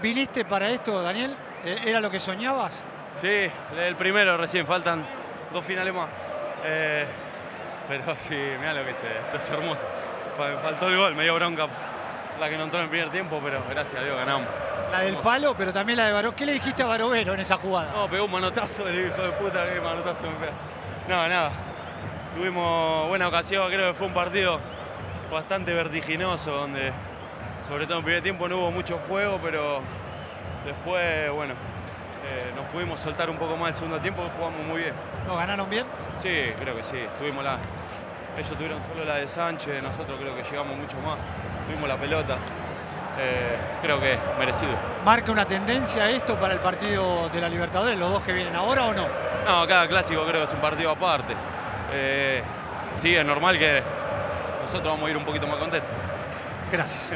¿Viniste para esto, Daniel? ¿Era lo que soñabas? Sí, el primero recién, faltan 2 finales más. Pero sí, mirá lo que es, esto es hermoso. Me faltó el gol, me dio bronca la que no entró en el primer tiempo, pero gracias a Dios ganamos. La del palo, pero también la de Barovero. ¿Qué le dijiste a Barovero en esa jugada? No, pegó un manotazo, el hijo de puta, que manotazo. No, nada. Tuvimos buena ocasión, creo que fue un partido bastante vertiginoso, donde sobre todo en el primer tiempo no hubo mucho juego, pero después, bueno, nos pudimos soltar un poco más el segundo tiempo, que jugamos muy bien. ¿Nos ganaron bien? Sí, creo que sí. Ellos tuvieron solo la de Sánchez, nosotros creo que llegamos mucho más. Tuvimos la pelota. Creo que merecido. ¿Marca una tendencia esto para el partido de la Libertadores, los dos que vienen ahora o no? No, cada clásico creo que es un partido aparte. Sí, es normal que nosotros vamos a ir un poquito más contentos. Gracias.